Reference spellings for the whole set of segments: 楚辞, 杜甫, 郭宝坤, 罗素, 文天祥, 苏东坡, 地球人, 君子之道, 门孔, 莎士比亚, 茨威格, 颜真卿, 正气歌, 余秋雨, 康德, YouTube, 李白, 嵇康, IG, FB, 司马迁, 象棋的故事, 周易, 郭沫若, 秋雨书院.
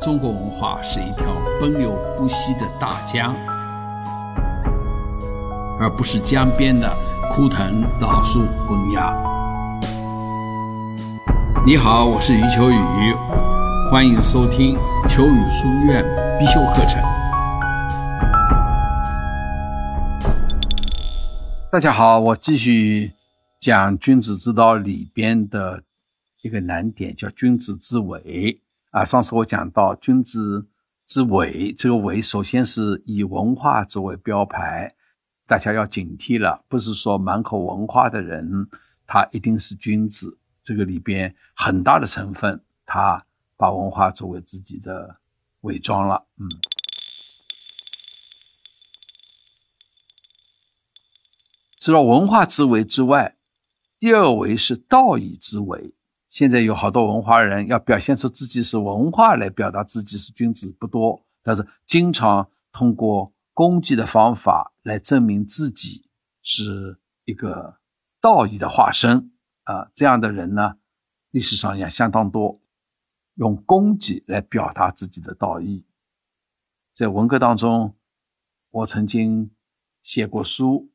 中国文化是一条奔流不息的大江，而不是江边的枯藤老树昏鸦。你好，我是余秋雨，欢迎收听秋雨书院必修课程。大家好，我继续讲《君子之道》里边的一个难点，叫君子之伪啊。上次我讲到君子之伪，这个伪首先是以文化作为标牌，大家要警惕了，不是说满口文化的人他一定是君子，这个里边很大的成分他把文化作为自己的伪装了。除了文化之伪之外，第二伪是道义之伪。现在有好多文化人要表现出自己是文化来表达自己是君子不多，但是经常通过攻击的方法来证明自己是一个道义的化身啊。这样的人呢，历史上也相当多，用攻击来表达自己的道义。在文革当中，我曾经写过书，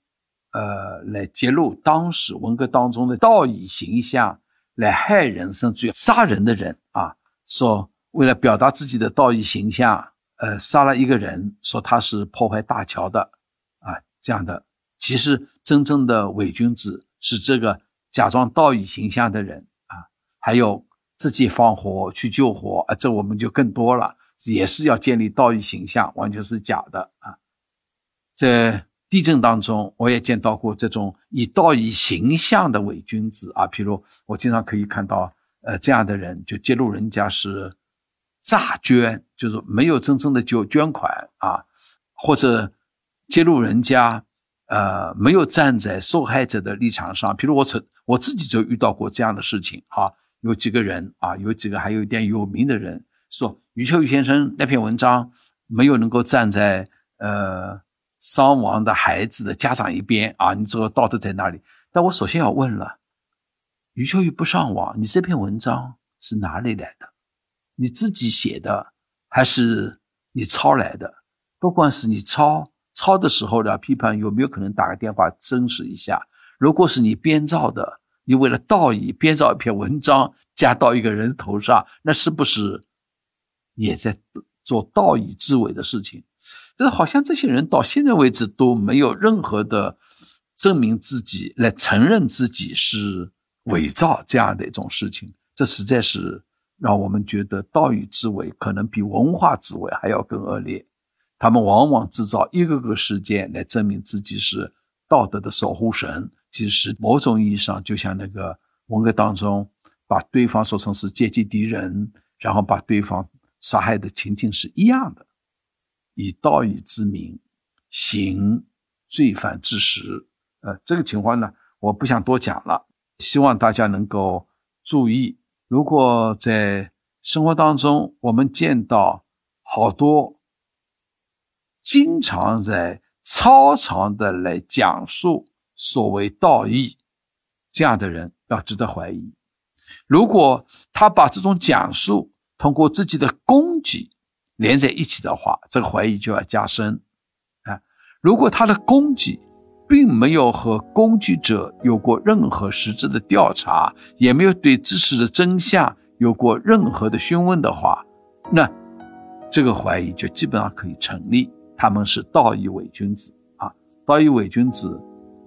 来揭露当时文革当中的道义形象，来害人甚至杀人的人啊，说为了表达自己的道义形象，杀了一个人，说他是破坏大桥的啊，这样的。其实真正的伪君子是这个假装道义形象的人啊，还有自己放火去救火啊，这我们就更多了，也是要建立道义形象，完全是假的啊。这地震当中我也见到过这种以道义形象的伪君子啊，譬如我经常可以看到这样的人就揭露人家是诈捐，就是没有真正的捐款啊，或者揭露人家没有站在受害者的立场上。譬如我自己就遇到过这样的事情啊，有几个人啊，有几个还有一点有名的人说余秋雨先生那篇文章没有能够站在伤亡的孩子的家长一边啊，你这个道德在哪里？但我首先要问了，余秋雨不上网，你这篇文章是哪里来的？你自己写的还是你抄来的？不管是你抄的时候的批判，有没有可能打个电话证实一下？如果是你编造的，你为了道义编造一篇文章加到一个人头上，那是不是也在做道义之伪的事情？但是好像这些人到现在为止都没有任何的证明自己来承认自己是伪造这样的一种事情，这实在是让我们觉得道义之伪可能比文化之伪还要更恶劣。他们往往制造一个个事件来证明自己是道德的守护神，其实某种意义上就像那个文革当中把对方说成是阶级敌人，然后把对方杀害的情境是一样的，以道义之名行罪犯之实。这个情况呢，我不想多讲了，希望大家能够注意。如果在生活当中我们见到好多经常在超常的来讲述所谓道义，这样的人要值得怀疑。如果他把这种讲述通过自己的攻击连在一起的话，这个怀疑就要加深啊。如果他的攻击并没有和攻击者有过任何实质的调查，也没有对知识的真相有过任何的询问的话，那这个怀疑就基本上可以成立，他们是道义伪君子啊。道义伪君子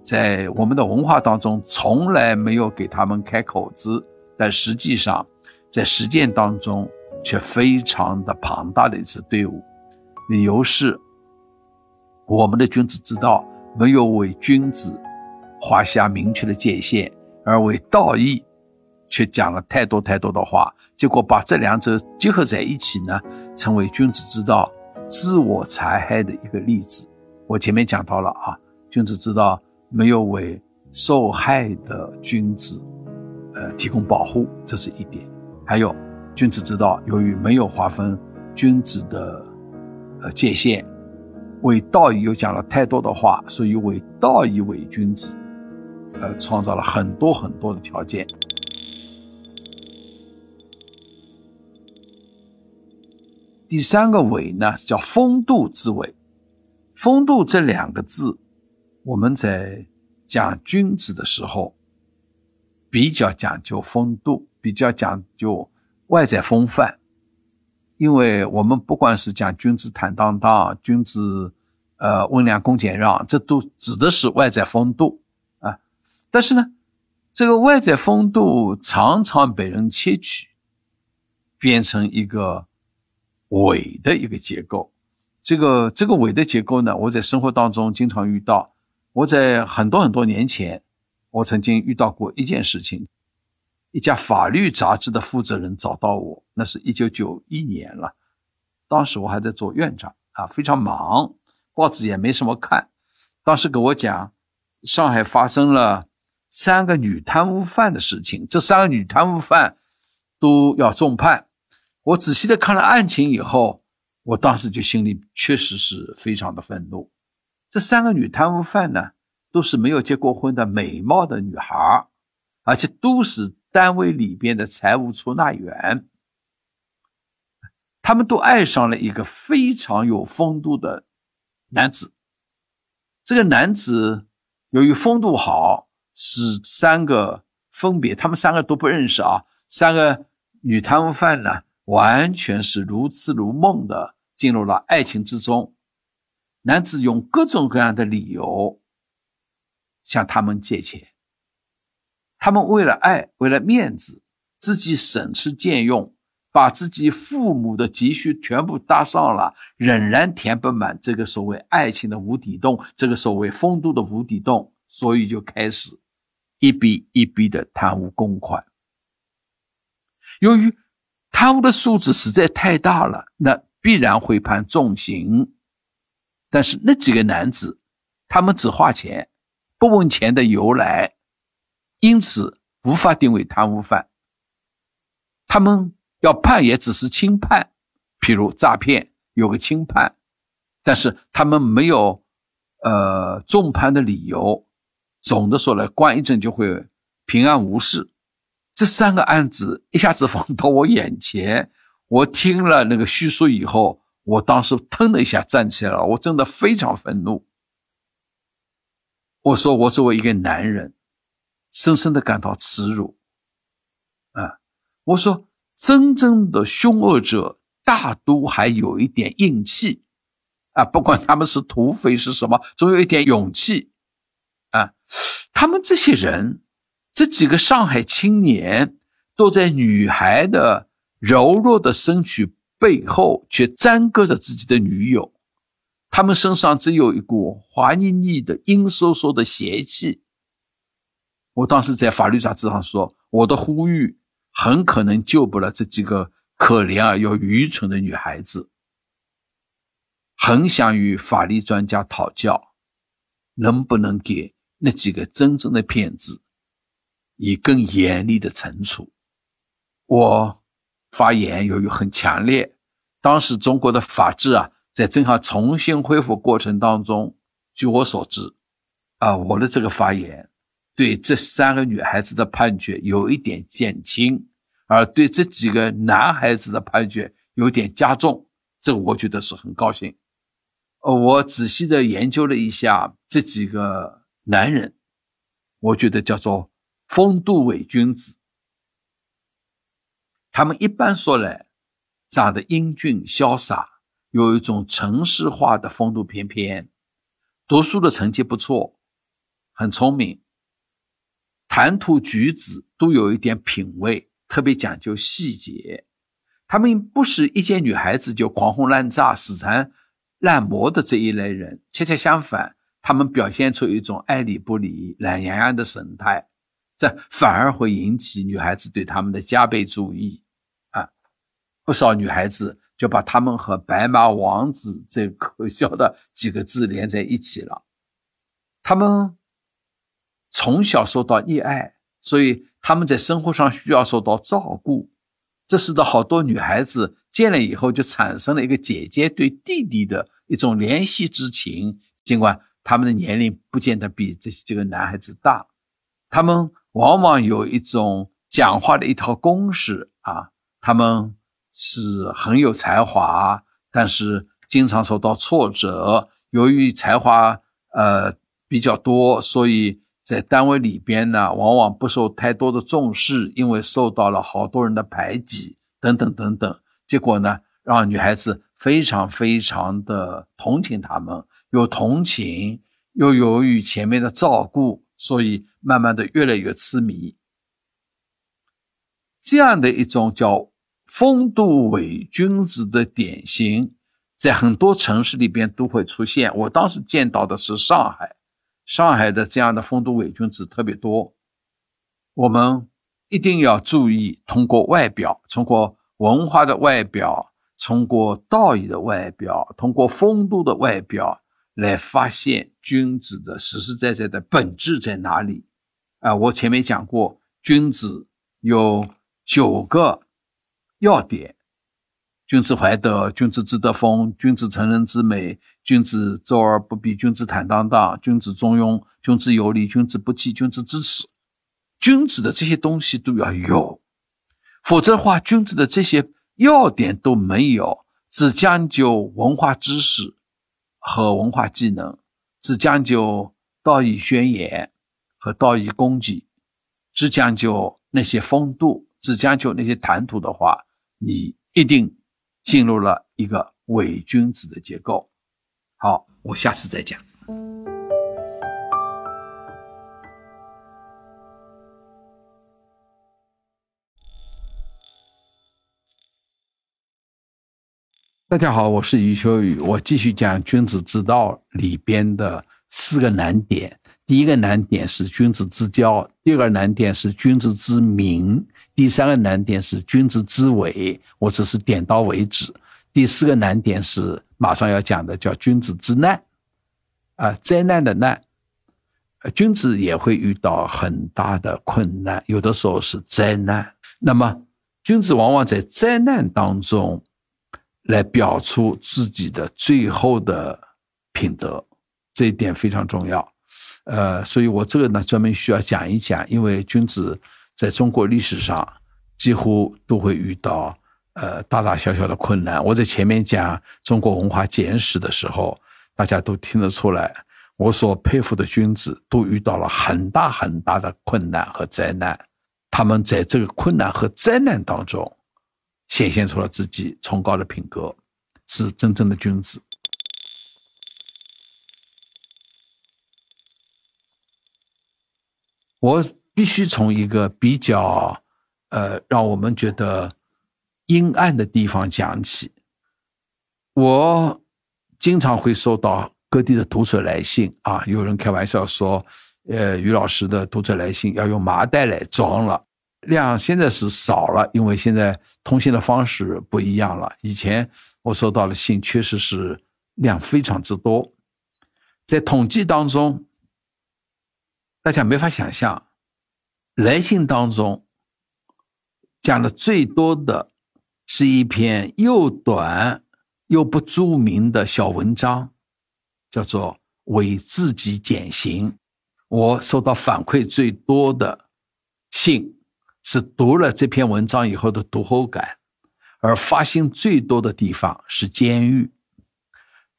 在我们的文化当中从来没有给他们开口子，但实际上在实践当中却非常的庞大的一支队伍。理由是我们的君子之道没有为君子划下明确的界限，而为道义却讲了太多太多的话，结果把这两者结合在一起呢，成为君子之道自我残害的一个例子。我前面讲到了啊，君子之道没有为受害的君子提供保护，这是一点。还有君子之道由于没有划分君子的界限，为道义又讲了太多的话，所以为道义伪君子创造了很多很多的条件。第三个纬呢叫风度之纬。风度这两个字我们在讲君子的时候比较讲究风度，比较讲究外在风范，因为我们不管是讲君子坦荡荡，君子温良恭俭让，这都指的是外在风度啊。但是呢这个外在风度常常被人窃取，变成一个伪的一个结构。这个伪的结构呢，我在生活当中经常遇到。我在很多年前我曾经遇到过一件事情，一家法律杂志的负责人找到我，那是1991年了，当时我还在做院长啊，非常忙，报纸也没什么看。当时给我讲上海发生了3个女贪污犯的事情，这3个女贪污犯都要重判。我仔细的看了案情以后，我当时就心里确实是非常的愤怒。这3个女贪污犯呢，都是没有结过婚的美貌的女孩，而且都是单位里边的财务出纳员。他们都爱上了一个非常有风度的男子。这个男子由于风度好，使3个分别，他们3个都不认识啊，3个女贪污犯呢完全是如痴如梦的进入了爱情之中。男子用各种各样的理由向他们借钱，他们为了爱，为了面子，自己省吃俭用，把自己父母的积蓄全部搭上了，仍然填不满这个所谓爱情的无底洞，这个所谓风度的无底洞，所以就开始一笔一笔的贪污公款。由于贪污的数字实在太大了，那必然会判重刑。但是那几个男子，他们只花钱，不问钱的由来，因此无法定为贪污犯。他们要判也只是轻判，譬如诈骗有个轻判，但是他们没有重判的理由。总的说来，关一阵就会平安无事。这3个案子一下子放到我眼前，我听了那个叙述以后，我当时腾了一下站起来了，我真的非常愤怒。我说我作为一个男人，深深的感到耻辱。我说真正的凶恶者大都还有一点硬气啊，不管他们是土匪是什么，总有一点勇气啊。他们这些人，这几个上海青年都在女孩的柔弱的身躯背后却沾割着自己的女友，他们身上只有一股滑腻腻的阴嗖嗖的邪气。我当时在法律杂志上说，我的呼吁很可能救不了这几个可怜而又愚蠢的女孩子，很想与法律专家讨教，能不能给那几个真正的骗子以更严厉的惩处。我发言由于很强烈，当时中国的法治啊，在正好重新恢复过程当中，据我所知啊，我的这个发言对这3个女孩子的判决有一点减轻，而对这几个男孩子的判决有点加重，这我觉得是很高兴。我仔细的研究了一下这几个男人，我觉得叫做风度伪君子。他们一般说来长得英俊潇洒，有一种城市化的风度翩翩，读书的成绩不错，很聪明，谈吐举止都有一点品味，特别讲究细节。他们不是一见女孩子就狂轰滥炸死缠烂磨的这一类人，恰恰相反，他们表现出一种爱理不理懒洋洋的神态，这反而会引起女孩子对他们的加倍注意啊！不少女孩子就把他们和白马王子这可笑的几个字连在一起了。他们从小受到溺爱，所以他们在生活上需要受到照顾，这使得好多女孩子见了以后就产生了一个姐姐对弟弟的一种怜惜之情，尽管他们的年龄不见得比这个男孩子大。他们往往有一种讲话的一套公式啊，他们是很有才华，但是经常受到挫折，由于才华比较多，所以在单位里边呢，往往不受太多的重视，因为受到了好多人的排挤等等等等，结果呢让女孩子非常非常的同情他们，有同情又由于前面的照顾，所以慢慢的越来越痴迷。这样的一种叫风度伪君子的典型，在很多城市里边都会出现。我当时见到的是上海，上海的这样的风度伪君子特别多。我们一定要注意，通过外表，通过文化的外表，通过道义的外表，通过风度的外表，来发现君子的实实在在的本质在哪里。我前面讲过，君子有9个要点：君子怀德，君子之德风，君子成人之美，君子周而不比，君子坦荡荡，君子中庸，君子有礼，君子不器，君子知耻。君子的这些东西都要有，否则的话，君子的这些要点都没有，只将就文化知识和文化技能，只将就道义宣言和道义供给，只将就那些风度，只将就那些谈吐的话，你一定进入了一个伪君子的结构。好，我下次再讲。大家好，我是余秋雨，我继续讲君子之道里边的4个难点。第一个难点是君子之交，第二个难点是君子之明，第三个难点是君子之伪，我只是点到为止。第4个难点是马上要讲的，叫君子之难，灾难的难。君子也会遇到很大的困难，有的时候是灾难。那么君子往往在灾难当中来表出自己的最后的品德，这一点非常重要。所以我这个呢专门需要讲一讲，因为君子在中国历史上几乎都会遇到大大小小的困难。我在前面讲中国文化简史的时候，大家都听得出来，我所佩服的君子都遇到了很大很大的困难和灾难，他们在这个困难和灾难当中显现出了自己崇高的品格，是真正的君子。我必须从一个比较让我们觉得阴暗的地方讲起。我经常会收到各地的读者来信啊，有人开玩笑说余老师的读者来信要用麻袋来装了，量现在是少了，因为现在通信的方式不一样了。以前我收到的信确实是量非常之多，在统计当中大家没法想象，来信当中讲的最多的是一篇又短又不著名的小文章，叫做为自己减刑。我收到反馈最多的信是读了这篇文章以后的读后感，而发信最多的地方是监狱。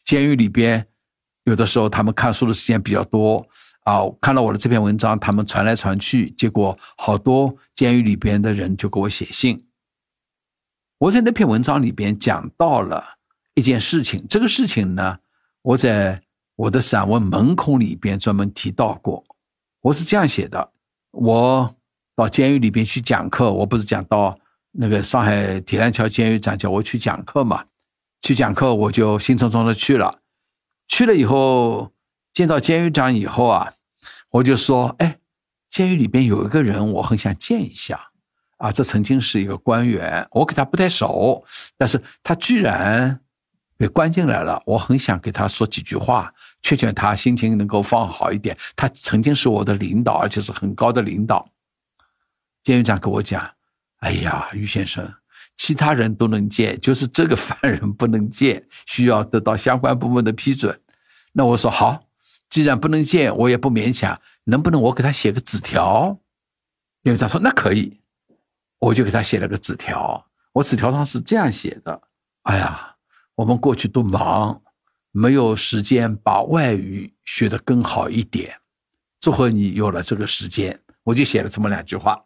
监狱里边有的时候他们看书的时间比较多啊，看到我的这篇文章，他们传来传去，结果好多监狱里边的人就给我写信。我在那篇文章里边讲到了一件事情，这个事情呢，我在我的散文《门孔》里边专门提到过。我是这样写的：我到监狱里边去讲课，我不是讲到那个上海铁栏桥监狱长叫我去讲课嘛？去讲课我就兴冲冲的去了，去了以后见到监狱长以后啊，我就说，哎，监狱里边有一个人我很想见一下啊，这曾经是一个官员，我给他不太熟，但是他居然被关进来了，我很想给他说几句话，劝劝他心情能够放好一点，他曾经是我的领导，而且是很高的领导。监狱长跟我讲，哎呀，于先生，其他人都能见，就是这个犯人不能见，需要得到相关部门的批准。那我说好，既然不能见，我也不勉强，能不能我给他写个纸条？因为他说那可以，我就给他写了个纸条。我纸条上是这样写的：哎呀，我们过去都忙，没有时间把外语学得更好一点，这会你有了这个时间。我就写了这么两句话。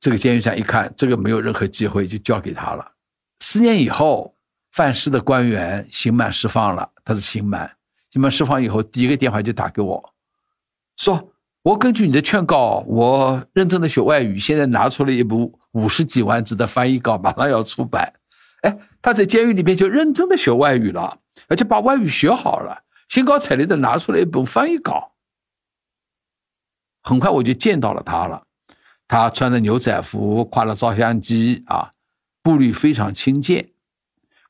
这个监狱长一看这个没有任何机会，就交给他了。4年以后，犯事的官员刑满释放了，他是刑满，刑满释放以后第一个电话就打给我，说我根据你的劝告，我认真的学外语，现在拿出了一部50几万字的翻译稿，马上要出版。哎，他在监狱里面就认真的学外语了，而且把外语学好了，兴高采烈的拿出了一本翻译稿。很快我就见到了他了，他穿着牛仔服，挎了照相机啊，步履非常轻健，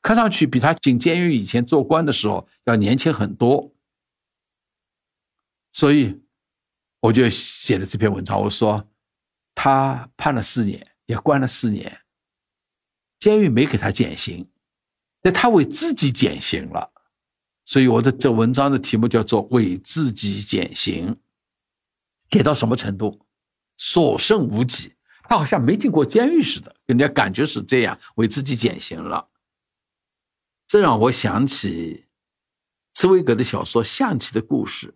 看上去比他进监狱以前做官的时候要年轻很多。所以我就写了这篇文章，我说他判了4年，也关了4年，监狱没给他减刑，但他为自己减刑了。所以我的这文章的题目叫做为自己减刑。给到什么程度？所剩无几，他好像没进过监狱似的，给人家感觉是这样，为自己减刑了。这让我想起茨威格的小说《象棋的故事》，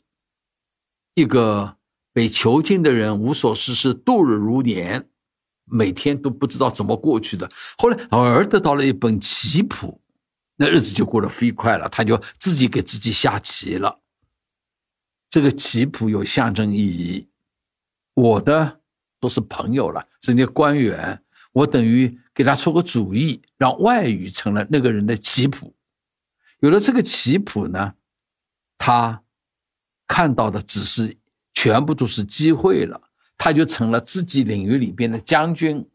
一个被囚禁的人无所事事，度日如年，每天都不知道怎么过去的，后来偶尔得到了一本棋谱，那日子就过得飞快了，他就自己给自己下棋了。这个棋谱有象征意义，我的都是朋友了，是那些官员，我等于给他出个主意，让外语成了那个人的棋谱。有了这个棋谱呢，他看到的只是全部都是机会了，他就成了自己领域里边的将军。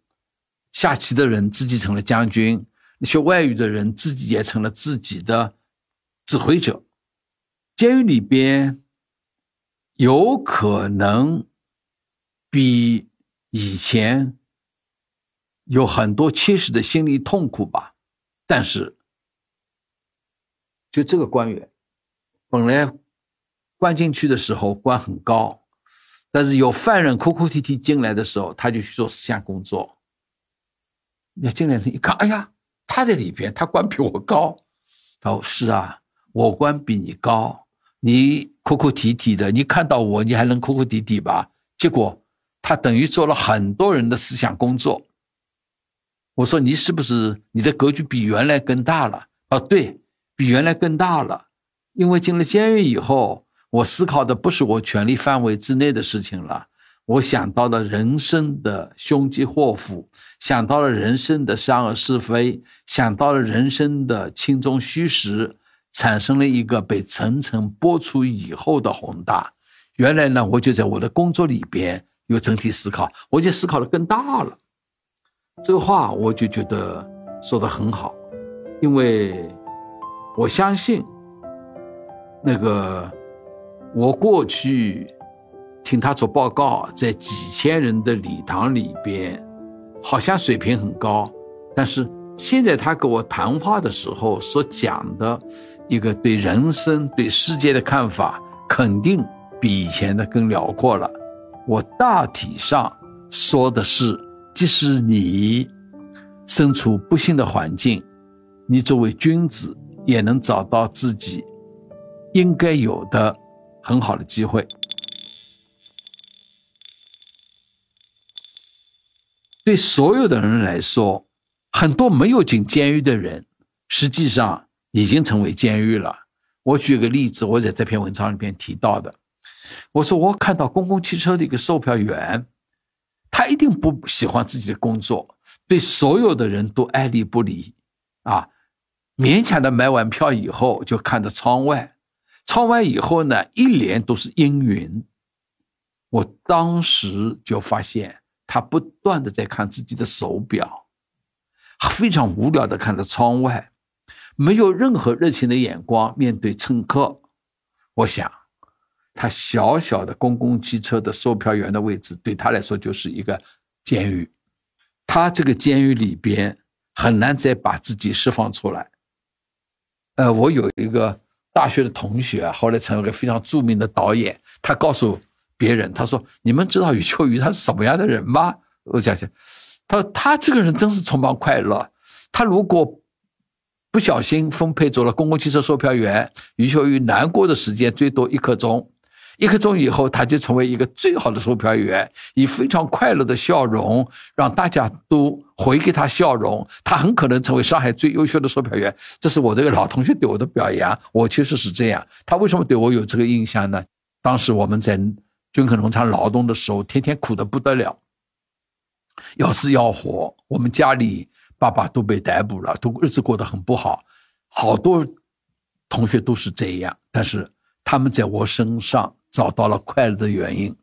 下棋的人自己成了将军，学外语的人自己也成了自己的指挥者。监狱里边有可能比以前有很多切实的心理痛苦吧，但是就这个官员本来关进去的时候官很高，但是有犯人哭哭啼啼进来的时候，他就去做思想工作。那进来人一看，哎呀，他在里边，他官比我高。他说是啊，我官比你高，你哭哭啼啼的，你看到我你还能哭哭啼啼吧？结果他等于做了很多人的思想工作。我说你是不是你的格局比原来更大了？哦，对，比原来更大了。因为进了监狱以后，我思考的不是我权力范围之内的事情了，我想到了人生的凶吉祸福，想到了人生的善恶是非，想到了人生的轻重虚实，产生了一个被层层剥除以后的宏大。原来呢，我就在我的工作里边有整体思考，我就思考的更大了。这个话我就觉得说得很好，因为我相信那个我过去听他做报告，在几千人的礼堂里边好像水平很高，但是现在他跟我谈话的时候所讲的一个对人生对世界的看法，肯定比以前的更辽阔了。我大体上说的是，即使你身处不幸的环境，你作为君子也能找到自己应该有的很好的机会。对所有的人来说，很多没有进监狱的人实际上已经成为监狱了。我举个例子，我在这篇文章里面提到的，我说我看到公共汽车的一个售票员，他一定不喜欢自己的工作，对所有的人都爱理不理啊，勉强的买完票以后就看着窗外，窗外以后呢，一连都是阴云。我当时就发现他不断的在看自己的手表，非常无聊的看着窗外，没有任何热情的眼光面对乘客。我想他小小的公共汽车的售票员的位置对他来说就是一个监狱，他这个监狱里边很难再把自己释放出来。我有一个大学的同学，后来成为一个非常著名的导演，他告诉别人，他说你们知道余秋雨他是什么样的人吗？我讲他这个人真是充满快乐，他如果不小心分配做了公共汽车售票员，余秀玉难过的时间最多1刻钟。1刻钟以后，他就成为一个最好的售票员，以非常快乐的笑容让大家都回给他笑容。他很可能成为上海最优秀的售票员，这是我这个老同学对我的表扬。我确实是这样。他为什么对我有这个印象呢？当时我们在君肯农场劳动的时候，天天苦得不得了，要死要活。我们家里爸爸都被逮捕了，都日子过得很不好。好多同学都是这样，但是他们在我身上找到了快乐的原因。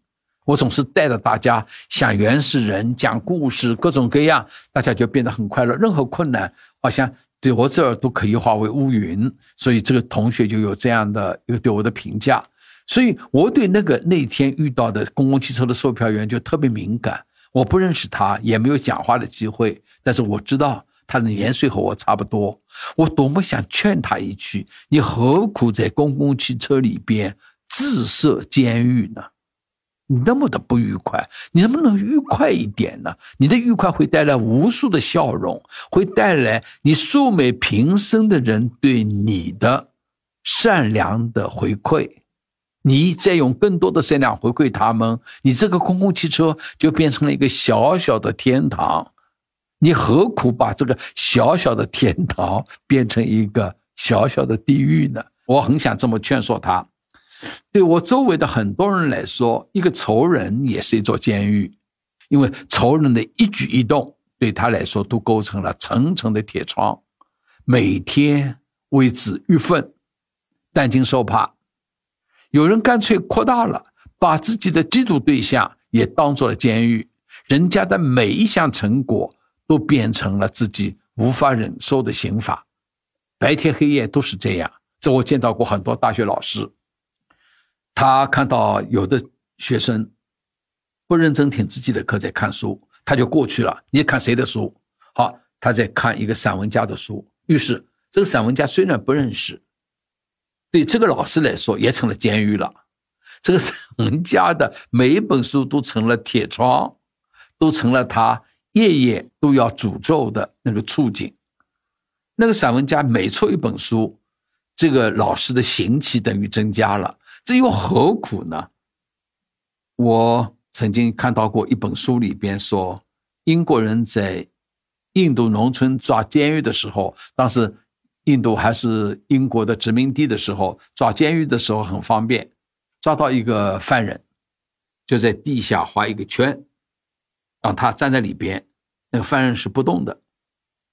我总是带着大家想原始人，讲故事，各种各样，大家就变得很快乐。任何困难好像对我这儿都可以化为乌云，所以这个同学就有这样的一个对我的评价。所以我对那天遇到的公共汽车的售票员就特别敏感。我不认识他，也没有讲话的机会，但是我知道他的年岁和我差不多。我多么想劝他一句，你何苦在公共汽车里边自设监狱呢？你那么的不愉快，你能不能愉快一点呢？你的愉快会带来无数的笑容，会带来你素昧平生的人对你的善良的回馈，你再用更多的善良回馈他们，你这个公共汽车就变成了一个小小的天堂。你何苦把这个小小的天堂变成一个小小的地狱呢？我很想这么劝说他。对我周围的很多人来说，一个仇人也是一座监狱，因为仇人的一举一动对他来说都构成了层层的铁窗，每天为之郁愤，担惊受怕。有人干脆扩大了，把自己的嫉妒对象也当作了监狱，人家的每一项成果都变成了自己无法忍受的刑罚，白天黑夜都是这样。这我见到过很多大学老师，他看到有的学生不认真听自己的课在看书，他就过去了，你看谁的书？好，他在看一个散文家的书。于是这个散文家虽然不认识，对这个老师来说也成了监狱了。这个散文家的每一本书都成了铁窗，都成了他夜夜都要诅咒的那个处境。那个散文家每出一本书，这个老师的刑期等于增加了，这又何苦呢？我曾经看到过一本书里边说，英国人在印度农村抓监狱的时候，当时印度还是英国的殖民地的时候，抓监狱的时候很方便，抓到一个犯人就在地下画一个圈，让他站在里边，那个犯人是不动的，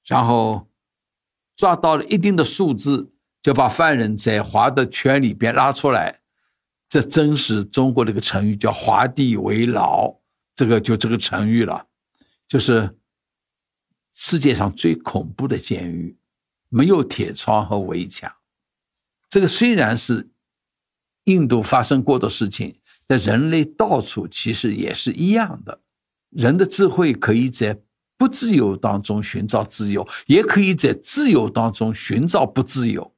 然后抓到了一定的数字，就把犯人在画的圈里边拉出来。这真是中国的一个成语，叫画地为牢，这个成语了。就是世界上最恐怖的监狱，没有铁窗和围墙。这个虽然是印度发生过的事情，但人类到处其实也是一样的。人的智慧可以在不自由当中寻找自由，也可以在自由当中寻找不自由。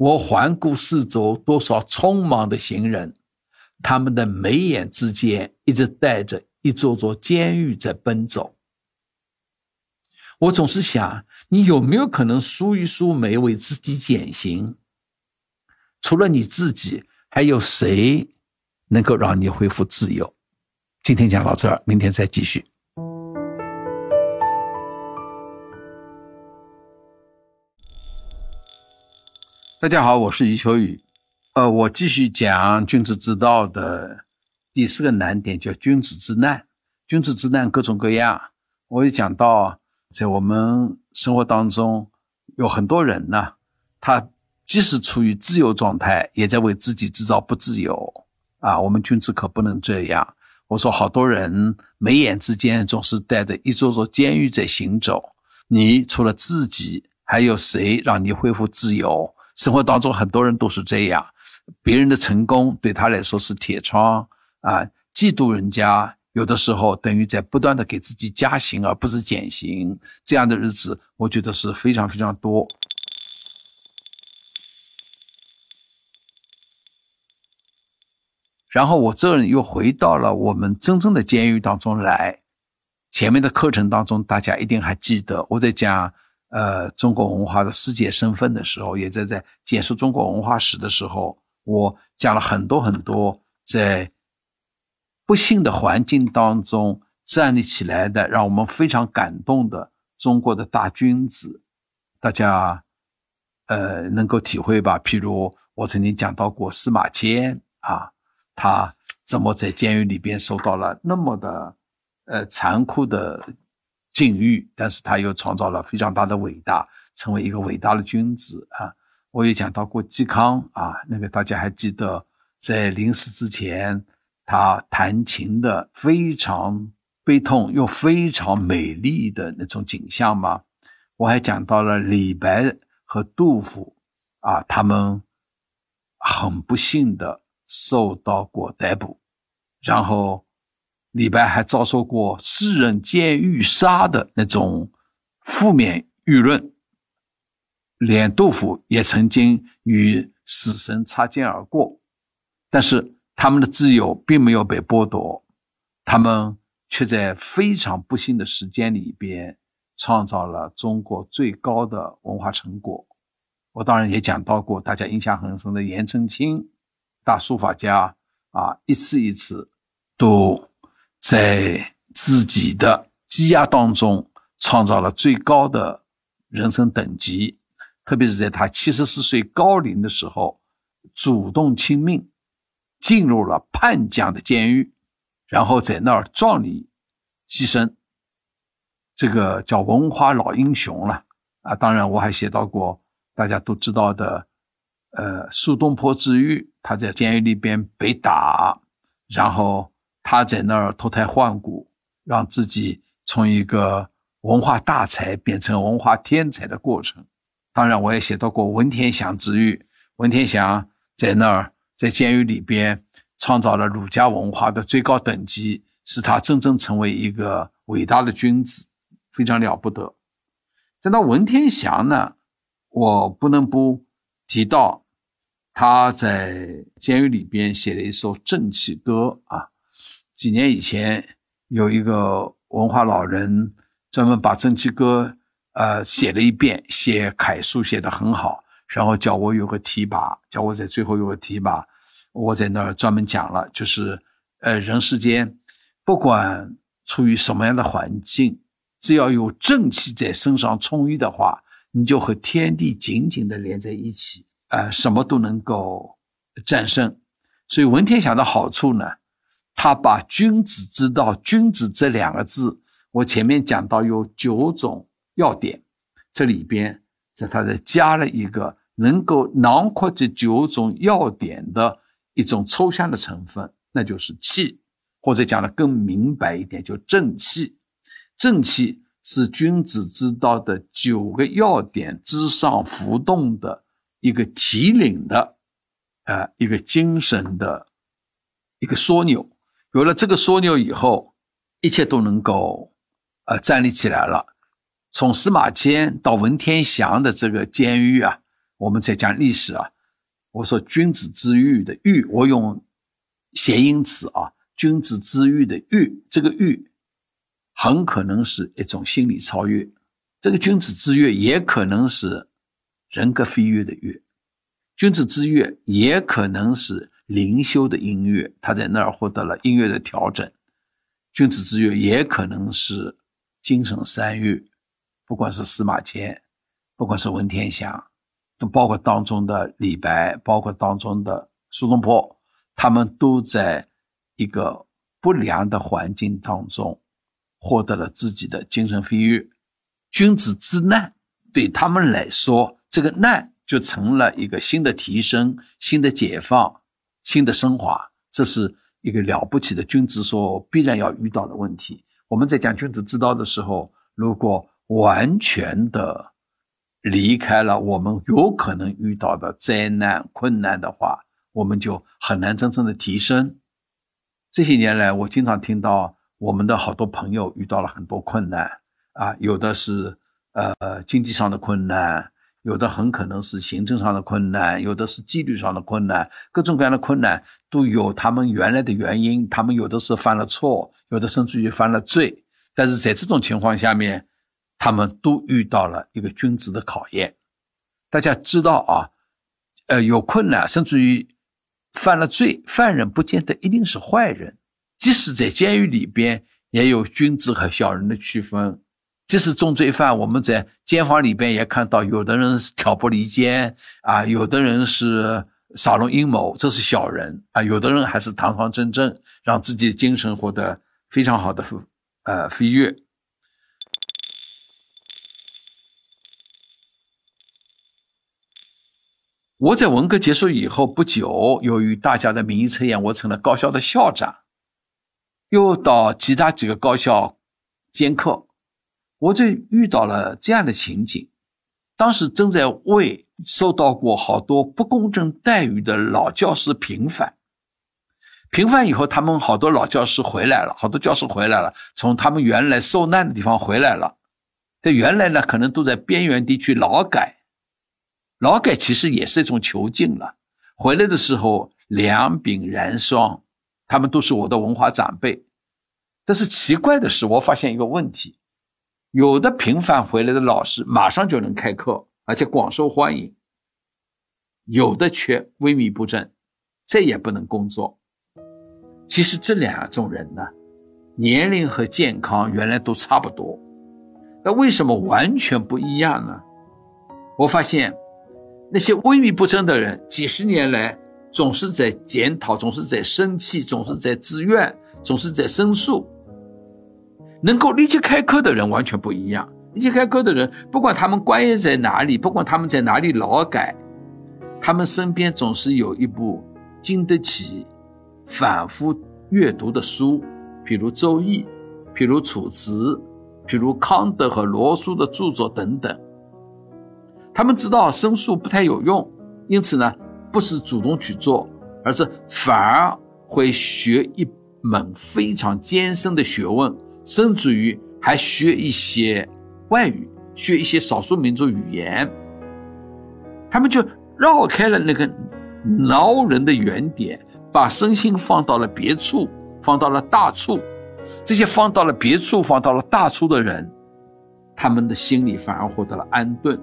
我环顾四周，多少匆忙的行人，他们的眉眼之间一直带着一座座监狱在奔走。我总是想，你有没有可能梳一梳眉，为自己减刑？除了你自己，还有谁能够让你恢复自由？今天讲到这儿，明天再继续。大家好，我是余秋雨。我继续讲君子之道的第4个难点，叫君子之难。君子之难各种各样，我也讲到，在我们生活当中有很多人呢，他即使处于自由状态，也在为自己制造不自由啊。我们君子可不能这样。我说好多人眉眼之间总是带着一座座监狱在行走，你除了自己，还有谁让你恢复自由？生活当中很多人都是这样，别人的成功对他来说是铁窗啊，嫉妒人家，有的时候等于在不断的给自己加刑而不是减刑，这样的日子我觉得是非常非常多。然后我这人又回到了我们真正的监狱当中来，前面的课程当中，大家一定还记得，我在讲中国文化的世界身份的时候，也在解释中国文化史的时候，我讲了很多很多在不幸的环境当中站立起来的，让我们非常感动的中国的大君子，大家能够体会吧？譬如我曾经讲到过司马迁啊，他怎么在监狱里边受到了那么的残酷的境遇，但是他又创造了非常大的伟大，成为一个伟大的君子啊。我也讲到过嵇康啊，那个大家还记得，在临死之前他弹琴的非常悲痛又非常美丽的那种景象吗？我还讲到了李白和杜甫啊，他们很不幸的受到过逮捕，然后李白还遭受过诗人监狱杀的那种负面舆论，连杜甫也曾经与死神擦肩而过，但是他们的自由并没有被剥夺，他们却在非常不幸的时间里边创造了中国最高的文化成果。我当然也讲到过大家印象很深的颜真卿大书法家啊，一次一次都在自己的积压当中创造了最高的人生等级，特别是在他74岁高龄的时候主动亲命，进入了叛将的监狱，然后在那儿壮烈牺牲，这个叫文化老英雄了啊。当然我还写到过大家都知道的苏东坡之狱，他在监狱里边被打，然后他在那儿脱胎换骨，让自己从一个文化大才变成文化天才的过程。当然我也写到过文天祥之狱，文天祥在那儿在监狱里边创造了儒家文化的最高等级，使他真正成为一个伟大的君子，非常了不得。讲到文天祥呢，我不能不提到他在监狱里边写了一首正气歌啊。几年以前有一个文化老人专门把正气歌写了一遍，写楷书写得很好，然后叫我有个提拔，叫我在最后有个提拔，我在那儿专门讲了，就是人世间不管处于什么样的环境，只要有正气在身上充裕的话，你就和天地紧紧地连在一起，什么都能够战胜。所以文天祥的好处呢，他把君子之道，君子这两个字，我前面讲到有9种要点，这里边他再加了一个能够囊括这9种要点的一种抽象的成分，那就是气，或者讲得更明白一点，就正气。正气是君子之道的9个要点之上浮动的一个提领的一个精神的一个枢纽。有了这个枢纽以后，一切都能够站立起来了。从司马迁到文天祥的这个监狱啊，我们在讲历史啊，我说君子之狱的狱，我用谐音词啊，君子之狱的狱，这个狱很可能是一种心理超越，这个君子之狱也可能是人格飞跃的跃，君子之狱也可能是灵修的音乐，他在那儿获得了音乐的调整。君子之乐也可能是精神三乐，不管是司马迁，不管是文天祥，都包括当中的李白，包括当中的苏东坡，他们都在一个不良的环境当中获得了自己的精神飞跃。君子之难对他们来说，这个难就成了一个新的提升，新的解放，新的升华，这是一个了不起的君子所必然要遇到的问题。我们在讲君子之道的时候，如果完全的离开了我们有可能遇到的灾难困难的话，我们就很难真正的提升。这些年来我经常听到我们的好多朋友遇到了很多困难啊，有的是经济上的困难，有的很可能是行政上的困难，有的是纪律上的困难，各种各样的困难都有他们原来的原因，他们有的是犯了错，有的甚至于犯了罪，但是在这种情况下面，他们都遇到了一个君子的考验。大家知道啊，有困难，甚至于犯了罪，犯人不见得一定是坏人。即使在监狱里边，也有君子和小人的区分。即使重罪犯，我们在监房里边也看到，有的人是挑拨离间啊，有的人是耍弄阴谋，这是小人啊，有的人还是堂堂正正，让自己的精神获得非常好的飞跃。我在文革结束以后不久，由于大家的民意测验，我成了高校的校长，又到其他几个高校兼课。我就遇到了这样的情景，当时正在为受到过好多不公正待遇的老教师平反。平反以后，他们好多老教师回来了，好多教师回来了，从他们原来受难的地方回来了。在原来呢，可能都在边缘地区劳改，劳改其实也是一种囚禁了。回来的时候两鬓燃霜，他们都是我的文化长辈。但是奇怪的是，我发现一个问题，有的平反回来的老师马上就能开课，而且广受欢迎，有的却萎靡不振，再也不能工作。其实这两种人呢，年龄和健康原来都差不多，那为什么完全不一样呢？我发现那些萎靡不振的人，几十年来总是在检讨，总是在生气，总是在自怨，总是在申诉。能够立即开课的人完全不一样，立即开课的人，不管他们关押在哪里，不管他们在哪里劳改，他们身边总是有一部经得起反复阅读的书，比如《周易》，比如《楚辞》，比如康德和罗素的著作等等。他们知道申诉不太有用，因此呢，不是主动去做，而是反而会学一门非常艰深的学问，甚至于还学一些外语，学一些少数民族语言。他们就绕开了那个挠人的原点，把身心放到了别处，放到了大处。这些放到了别处，放到了大处的人，他们的心里反而获得了安顿，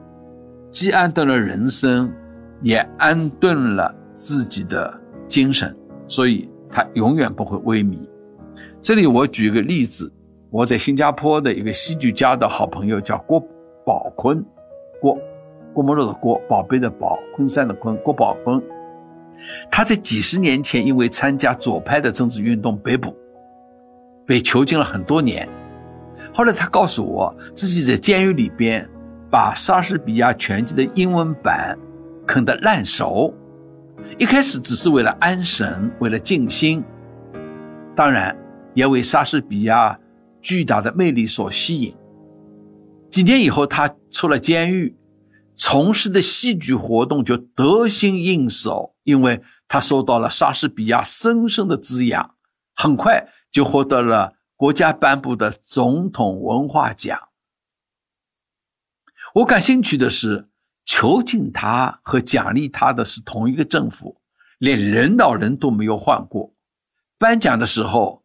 既安顿了人生，也安顿了自己的精神，所以他永远不会萎靡。这里我举一个例子，我在新加坡的一个戏剧家的好朋友叫郭宝坤，郭沫若的郭，宝贝的宝，昆山的昆，郭宝坤。他在几十年前因为参加左派的政治运动被捕，被囚禁了很多年。后来他告诉我，自己在监狱里边把莎士比亚全集的英文版啃得烂熟，一开始只是为了安神，为了静心，当然也为莎士比亚巨大的魅力所吸引。几年以后，他出了监狱，从事的戏剧活动就得心应手，因为他受到了莎士比亚深深的滋养，很快就获得了国家颁布的总统文化奖。我感兴趣的是，囚禁他和奖励他的是同一个政府，连领导人都没有换过。颁奖的时候，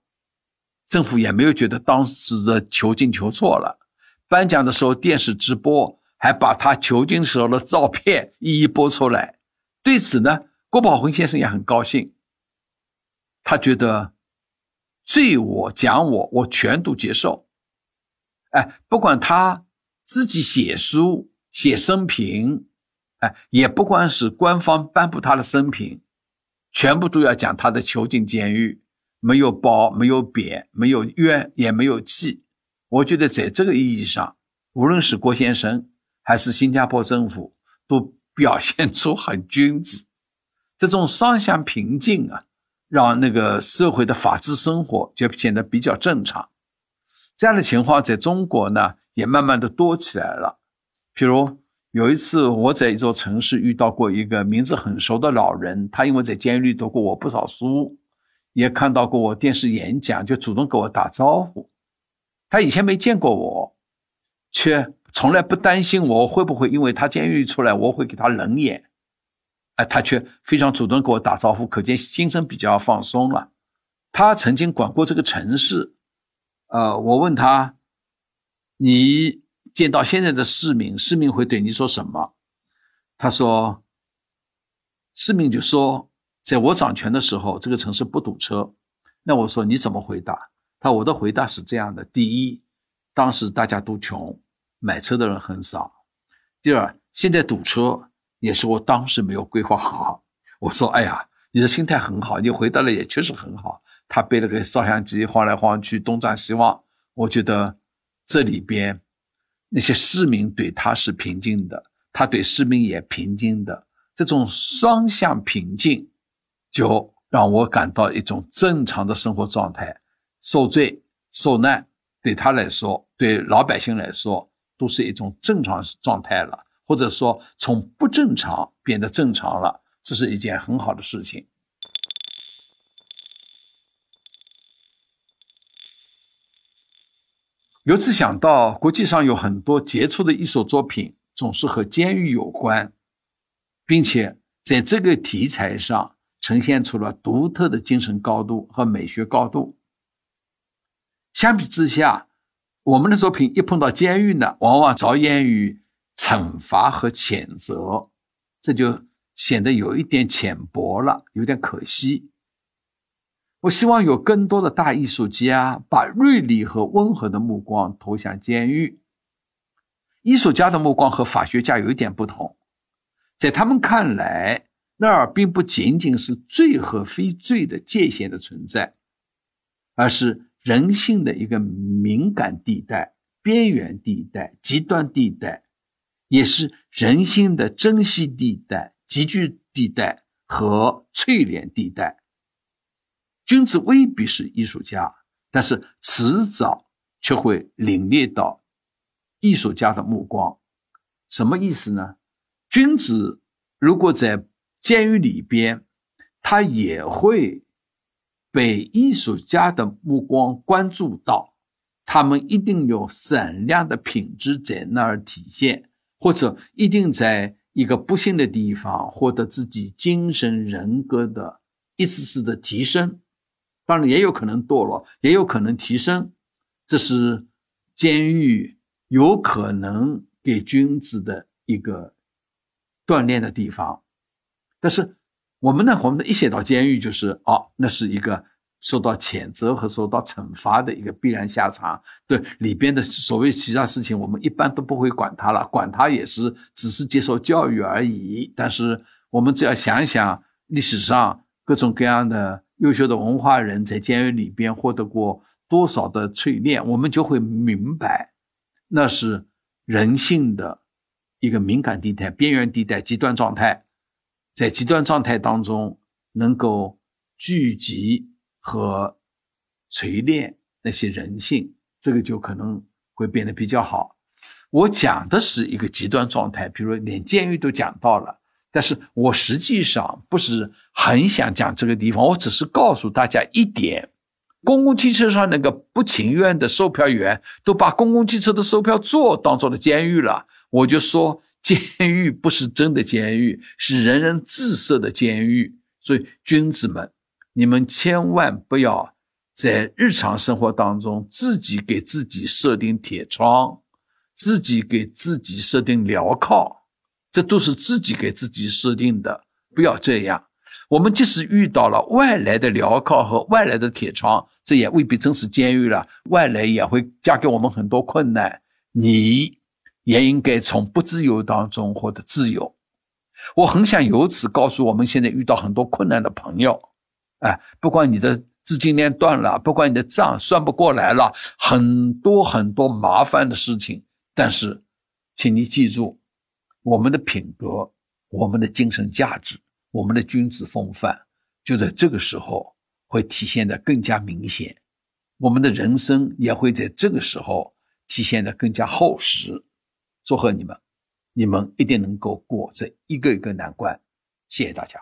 政府也没有觉得当时的囚禁囚错了。颁奖的时候，电视直播还把他囚禁时候的照片一一播出来。对此呢，郭宝坤先生也很高兴，他觉得罪我奖我全都接受。不管他自己写书写生平，也不管是官方颁布他的生平，全部都要讲他的囚禁监狱，没有褒，没有贬，没有怨，也没有气。我觉得在这个意义上，无论是郭先生还是新加坡政府，都表现出很君子。这种双向平静啊，让那个社会的法治生活就显得比较正常。这样的情况在中国呢，也慢慢的多起来了。譬如有一次，我在一座城市遇到过一个名字很熟的老人，他因为在监狱里读过我不少书，也看到过我电视演讲，就主动给我打招呼。他以前没见过我，却从来不担心我会不会因为他监狱出来我会给他冷眼，他却非常主动给我打招呼，可见心情比较放松了。他曾经管过这个城市，我问他你见到现在的市民，市民会对你说什么？他说，市民就说，在我掌权的时候，这个城市不堵车。那我说你怎么回答？他我的回答是这样的：第一，当时大家都穷，买车的人很少；第二，现在堵车也是我当时没有规划好。我说，哎呀，你的心态很好，你回答的也确实很好。他背了个照相机晃来晃去，东张西望。我觉得这里边那些市民对他是平静的，他对市民也平静的，这种双向平静就让我感到一种正常的生活状态。受罪受难对他来说，对老百姓来说都是一种正常状态了，或者说从不正常变得正常了，这是一件很好的事情。由此想到，国际上有很多杰出的艺术作品总是和监狱有关，并且在这个题材上呈现出了独特的精神高度和美学高度。相比之下，我们的作品一碰到监狱呢，往往着眼于惩罚和谴责，这就显得有一点浅薄了，有点可惜。我希望有更多的大艺术家把锐利和温和的目光投向监狱。艺术家的目光和法学家有一点不同，在他们看来，那儿并不仅仅是罪和非罪的界限的存在，而是人性的一个敏感地带、边缘地带、极端地带，也是人性的珍惜地带、集聚地带和淬炼地带。君子未必是艺术家，但是迟早却会领略到艺术家的目光。什么意思呢？君子如果在监狱里边，他也会被艺术家的目光关注到，他们一定有闪亮的品质在那儿体现，或者一定在一个不幸的地方获得自己精神人格的一次次的提升。当然也有可能堕落，也有可能提升，这是监狱有可能给君子的一个锻炼的地方。但是我们一写到监狱就是那是一个受到谴责和受到惩罚的一个必然下场，对里边的所谓其他事情我们一般都不会管它了，管它也是只是接受教育而已。但是我们只要想想历史上各种各样的优秀的文化人在监狱里边获得过多少的淬炼，我们就会明白那是人性的一个敏感地带、边缘地带、极端状态。在极端状态当中能够聚集和锤炼那些人性，这个就可能会变得比较好。我讲的是一个极端状态，比如连监狱都讲到了，但是我实际上不是很想讲这个地方，我只是告诉大家一点，公共汽车上那个不情愿的售票员都把公共汽车的售票座当做了监狱了。我就说监狱不是真的监狱，是人人自设的监狱。所以君子们，你们千万不要在日常生活当中自己给自己设定铁窗，自己给自己设定镣铐，这都是自己给自己设定的，不要这样。我们即使遇到了外来的镣铐和外来的铁窗，这也未必真是监狱了，外来也会加给我们很多困难，你也应该从不自由当中获得自由。我很想由此告诉我们现在遇到很多困难的朋友，不管你的资金链断了，不管你的账算不过来了，很多很多麻烦的事情，但是请你记住，我们的品格、我们的精神价值、我们的君子风范，就在这个时候会体现得更加明显，我们的人生也会在这个时候体现得更加厚实。祝贺你们，你们一定能够过这一个一个难关。谢谢大家。